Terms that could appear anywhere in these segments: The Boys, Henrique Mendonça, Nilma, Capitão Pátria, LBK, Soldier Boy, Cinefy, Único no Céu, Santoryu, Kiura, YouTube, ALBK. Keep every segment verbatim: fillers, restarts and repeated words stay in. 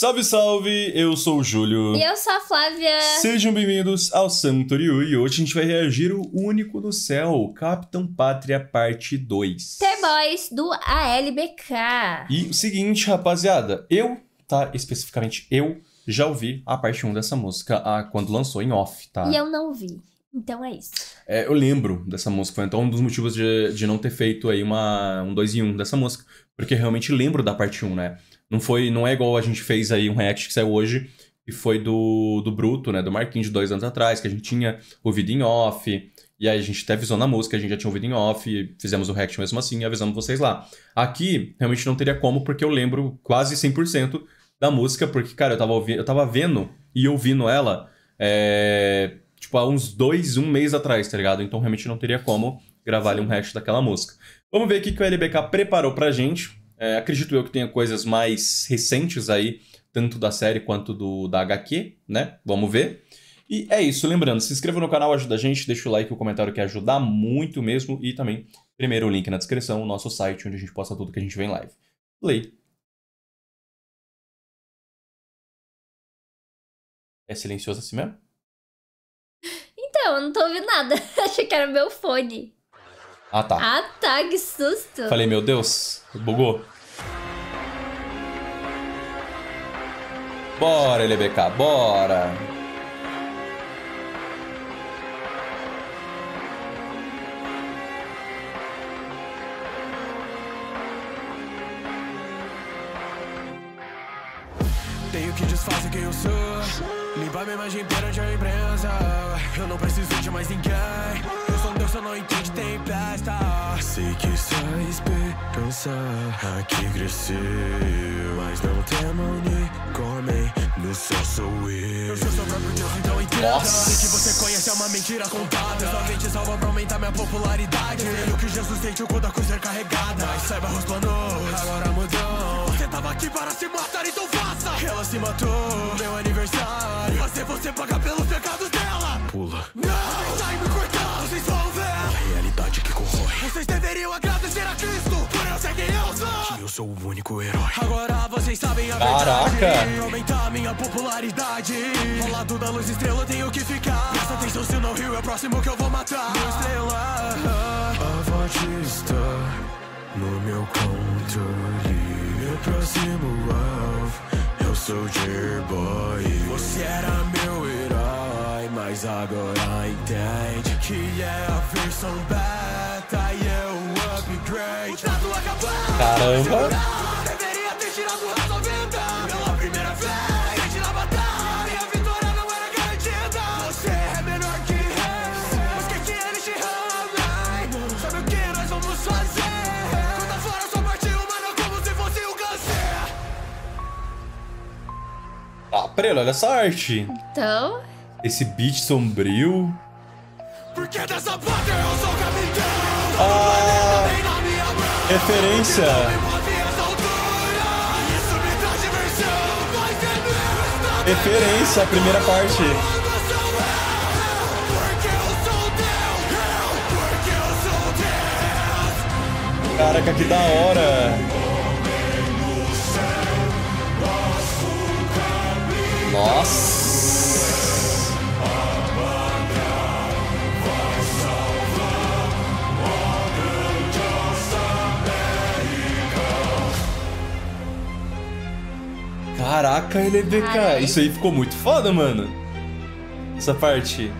Salve, salve! Eu sou o Júlio. E eu sou a Flávia. Sejam bem-vindos ao Santoryu. E hoje a gente vai reagir ao Único no Céu, Capitão Pátria, parte dois. The Boys, do A L B K. E o seguinte, rapaziada. Eu, tá? Especificamente eu, já ouvi a parte um dessa música a, quando lançou em off, tá? E eu não ouvi. Então é isso. É, eu lembro dessa música. Foi então um dos motivos de, de não ter feito aí uma, um dois em um dessa música. Porque eu realmente lembro da parte um, né? Não, foi, não é igual a gente fez aí um react que saiu hoje, que foi do, do Bruto, né? Do Marquinhos de dois anos atrás, que a gente tinha ouvido em off. E aí a gente até avisou na música, a gente já tinha ouvido em off. E fizemos o react mesmo assim e avisamos vocês lá. Aqui, realmente não teria como, porque eu lembro quase cem por cento da música. Porque, cara, eu tava, eu tava vendo e ouvindo ela, é, tipo, há uns dois, um mês atrás, tá ligado? Então, realmente não teria como gravar ali um react daquela música. Vamos ver aqui o que o L B K preparou pra gente. É, acredito eu que tenha coisas mais recentes aí, tanto da série quanto do, da H Q, né? Vamos ver. E é isso, lembrando, se inscreva no canal, ajuda a gente, deixa o like e o comentário que ajuda muito mesmo. E também, primeiro o link na descrição, o nosso site, onde a gente posta tudo que a gente vê em live. Play. É silencioso assim mesmo? Então, eu não tô ouvindo nada. Achei que era meu fone. Ah, tá. Ah, tá, que susto. Falei, meu Deus, bugou. Bora, L B K, bora. Tenho que disfarçar quem eu sou. Limpar minha imagem perante a imprensa. Eu não preciso de mais ninguém. Eu sou um Deus, eu não entendo, tem plasta. Sei que só a esperança aqui cresceu, mas não temam nem comem. No céu sou eu. Eu sou seu próprio Deus, então entenda. Sei que você conhece é uma mentira contada. Eu somente salva pra aumentar minha popularidade. Veio que Jesus sentiu quando a cruz era carregada. Mas saiba os planos, agora mudou. Você tava aqui para se matar, então faça. Ela se matou, meu aniversário. Mas se você pagar pelos pecados dela, pula. Não, sai me cortar, vocês vão ver a realidade que corrói. Vocês deveriam agradecer a Cristo por eu ser quem eu sou, que eu sou o único herói. Agora vocês sabem a Caraca. verdade. Aumentar minha popularidade. Ao lado da luz estrela eu tenho que ficar. Presta atenção, se não rio é o próximo que eu vou matar. Minha estrela, a voz está no meu controle. Meu próximo alvo é o Soldier Boy. Você era meu herói, mas agora entende que é a versão beta e é o upgrade. O dado acabou. Caramba. Deveria ter tirado o rato à venda pela primeira vez. Gente na batalha, a vitória não era garantida. Você é menor que ele. Os que que eles te amam. Sabe o que nós vamos fazer? Conta fora sua parte humana como se fosse o câncer. Ah, Prelo, olha essa arte. Então? Esse beat sombrio. Porque dessa pátria eu sou capitão. Ah, referência. Referência, a primeira parte. Caraca, que da hora. Nossa! Caraca, L B K! Ai. Isso aí ficou muito foda, mano! Essa parte.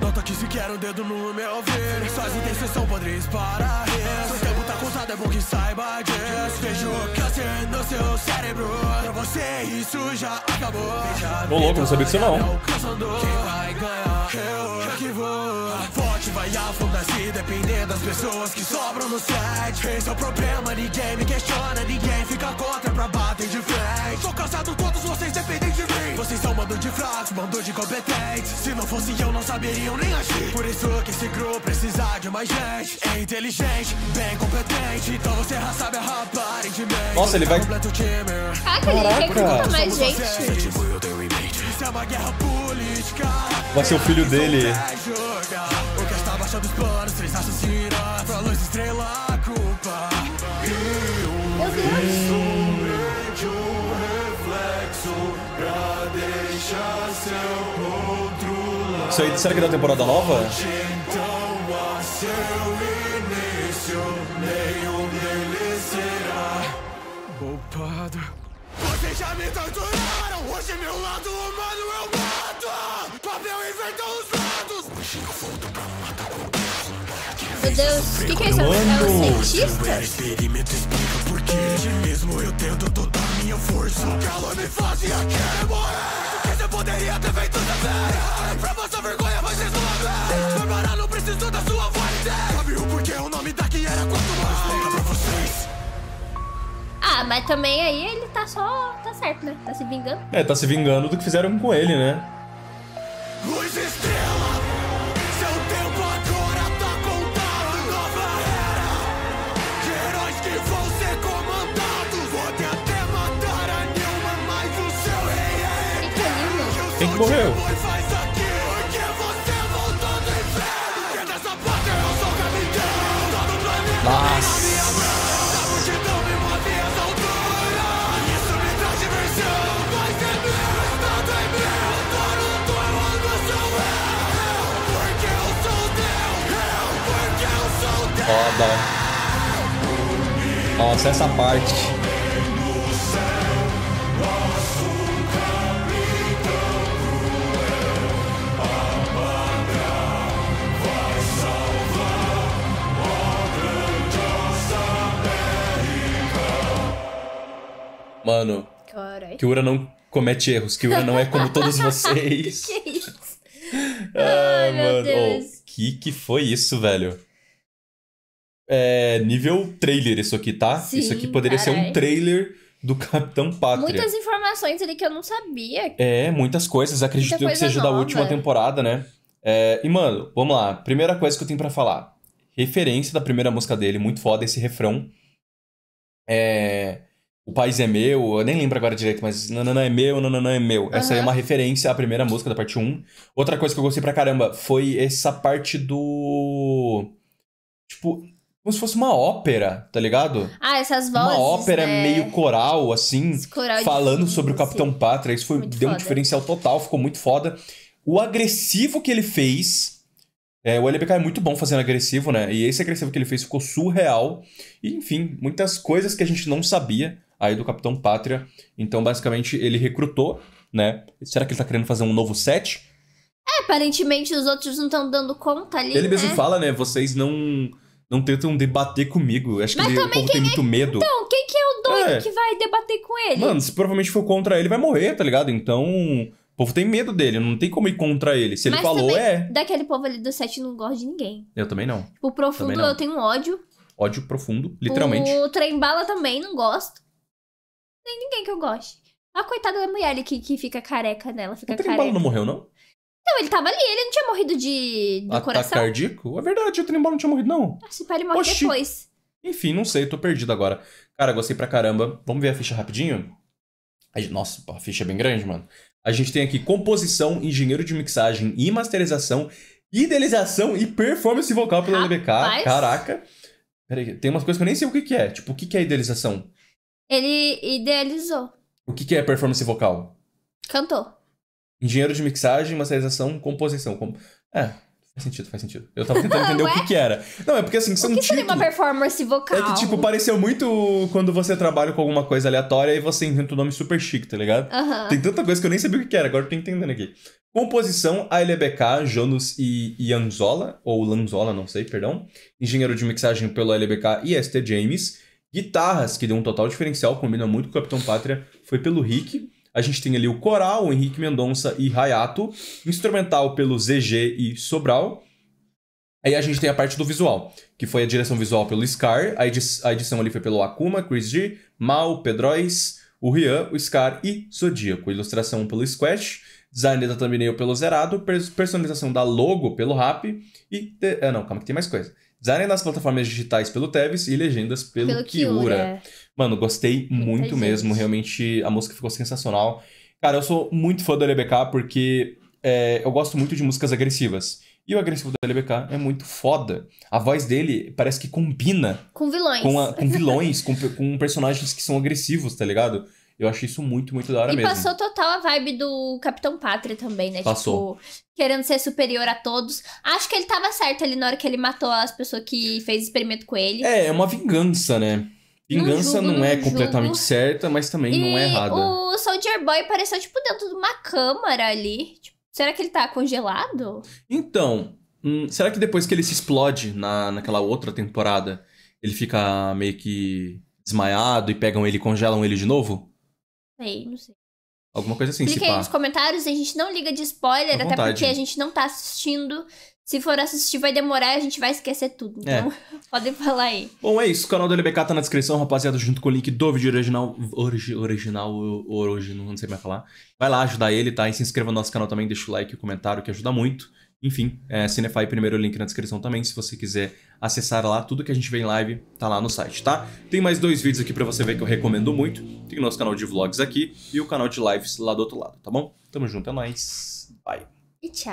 Nota que se quer um dedo no meu ver. Suas intenções são podres para rir. Seu tempo tá contado, é bom que saiba disso. Vejo câncer no seu cérebro. Pra você isso já acabou. Ô louco, não sabia disso não. Quem vai ganhar? Eu que vou. A fonte vai afundar se depender das pessoas que sobram no set. Esse é o problema, ninguém me questiona. Ninguém fica contra pra bater de frente. Tô cansado, todos vocês dependem de mim. Vocês são um bando de fracos, um bando de competentes. Se não fosse eu, não saberia nem agir. Por isso que esse grupo precisa de mais gente. É inteligente, bem competente. Então você já sabe errar aparentemente. Nossa, ele vai... Caraca, ele quer que mais gente. Isso é Vai ser o filho dele. Isso aí, será que é da temporada nova? Vocês já me torturaram, hoje meu lado humano eu mato. Papel inventou os lados. Meu Deus, o que, que é isso? É os cientistas? Experimento explica porque hoje mesmo eu tento toda a minha força. O calor me fazia querer morrer. Porque você poderia ter feito também. Pra vossa vergonha, vocês não abrem. Barbará não precisou da sua voz. Sabe o porquê o nome daqui era quanto mais? Pra vocês. Ah, mas também aí ele tá só... tá certo, né? Tá se vingando. É, tá se vingando do que fizeram com ele, né? Luz estrela, seu tempo agora tá contado. Nova era, heróis que vão ser comandados. Vou até matar a Nilma, mas o seu rei é... Quem que é Nilma? Quem que morreu? Nossa! Foda. Nossa, essa parte. Mano, carai. Kiura não comete erros. Kiura não é como todos vocês. Que que é isso? Ai, ah, meu mano. Deus. Oh, que que foi isso, velho? É nível trailer isso aqui, tá? Sim, isso aqui poderia carai. ser um trailer do Capitão Pátria. Muitas informações ali que eu não sabia. É, muitas coisas. Acredito Muita coisa que seja nova. da última temporada, né? É, e, mano, vamos lá. Primeira coisa que eu tenho pra falar. Referência da primeira música dele. Muito foda esse refrão. É... O país é meu. Eu nem lembro agora direito, mas... Nananã é meu, nananã é meu. Uhum. Essa aí é uma referência à primeira música da parte um. Outra coisa que eu gostei pra caramba foi essa parte do... Tipo... Como se fosse uma ópera, tá ligado? Ah, essas vozes, Uma ópera né? meio coral, assim, coral falando de... sobre o Capitão Pátria. Isso foi, deu foda. um diferencial total, ficou muito foda. O agressivo que ele fez... É, o L B K é muito bom fazendo agressivo, né? E esse agressivo que ele fez ficou surreal. E, enfim, muitas coisas que a gente não sabia aí do Capitão Pátria. Então, basicamente, ele recrutou, né? Será que ele tá querendo fazer um novo set? É, aparentemente os outros não estão dando conta ali, Ele né? mesmo fala, né? Vocês não... Não tentam debater comigo. Acho Mas que ele, o povo tem é... muito medo. Então, quem que é o doido é. que vai debater com ele? Mano, se provavelmente for contra ele, vai morrer, tá ligado? Então, o povo tem medo dele. Não tem como ir contra ele. Se Mas ele falou, também, é... daquele povo ali do set, não gosta de ninguém. Eu também não. O profundo, não. eu tenho ódio. Ódio profundo, literalmente. O trem-bala também, não gosto. Tem ninguém que eu goste. A coitada da mulher ali que, que fica careca nela. Fica o trem-bala não morreu, não? Não, ele tava ali, ele não tinha morrido de... do Ataque coração. Ataque cardíaco? É verdade, o Trimbal não tinha morrido, não. Ah, se pá, ele morre Oxi. depois. Enfim, não sei, tô perdido agora. Cara, gostei pra caramba. Vamos ver a ficha rapidinho? Nossa, a ficha é bem grande, mano. A gente tem aqui composição, engenheiro de mixagem e masterização, idealização e performance vocal pelo L B K. Caraca. Peraí, tem umas coisas que eu nem sei o que que é. Tipo, o que que é idealização? Ele idealizou. O que que é performance vocal? Cantou. Engenheiro de mixagem, masterização, composição. Com... É, faz sentido, faz sentido. Eu tava tentando entender o que que era. Não, é porque assim, são títulos... O que seria uma performance vocal? É que, tipo, pareceu muito quando você trabalha com alguma coisa aleatória e você inventa um nome super chique, tá ligado? Uh-huh. Tem tanta coisa que eu nem sabia o que que era, agora eu tô entendendo aqui. Composição, A L B K, Jonas e Ianzola, ou Lanzola, não sei, perdão. Engenheiro de mixagem pelo A L B K e S T James. Guitarras, que deu um total diferencial, combina muito com o Capitão Pátria, foi pelo Rick... A gente tem ali o coral, o Henrique Mendonça e Hayato. Instrumental pelo Z G e Sobral. Aí a gente tem a parte do visual, que foi a direção visual pelo Scar. A, edi a edição ali foi pelo Akuma, Chris G, Mal, Pedrois, o Rian, o Scar e Zodíaco. Ilustração pelo Squash. Design da thumbnail pelo Zerado. Pers personalização da logo pelo Rap. E... Ah, não, calma que tem mais coisa. Design nas plataformas digitais pelo Tevis e legendas pelo, pelo Kiura. Kiura. Mano, gostei muito mesmo. Realmente, a música ficou sensacional. Cara, eu sou muito fã do L B K porque é, eu gosto muito de músicas agressivas. E o agressivo do L B K é muito foda. A voz dele parece que combina... Com vilões. Com, a, com vilões, com, com personagens que são agressivos, tá ligado? Eu achei isso muito, muito da hora e mesmo. E passou total a vibe do Capitão Pátria também, né? Passou. Tipo, querendo ser superior a todos. Acho que ele tava certo ali na hora que ele matou as pessoas que fez experimento com ele. É, é uma vingança, né? Vingança não, julgo, não é julgo. completamente certa, mas também e não é errada. O Soldier Boy pareceu, tipo, dentro de uma câmara ali. Tipo, será que ele tá congelado? Então, hum, será que depois que ele se explode na, naquela outra temporada, ele fica meio que desmaiado e pegam ele e congelam ele de novo? Sei, não sei. Alguma coisa assim, se pá. Clique aí nos comentários, a gente não liga de spoiler, até porque a gente não tá assistindo. Se for assistir, vai demorar e a gente vai esquecer tudo. Então, é. podem falar aí. Bom, é isso. O canal do L B K tá na descrição, rapaziada, junto com o link do vídeo original. Origi, original, hoje, não sei mais falar. Vai lá ajudar ele, tá? E se inscreva no nosso canal também, deixa o like e o comentário, que ajuda muito. Enfim, é, Cinefy, primeiro link na descrição também, se você quiser acessar lá. Tudo que a gente vê em live tá lá no site, tá? Tem mais dois vídeos aqui pra você ver que eu recomendo muito. Tem o nosso canal de vlogs aqui e o canal de lives lá do outro lado, tá bom? Tamo junto, é nóis. Bye. E tchau.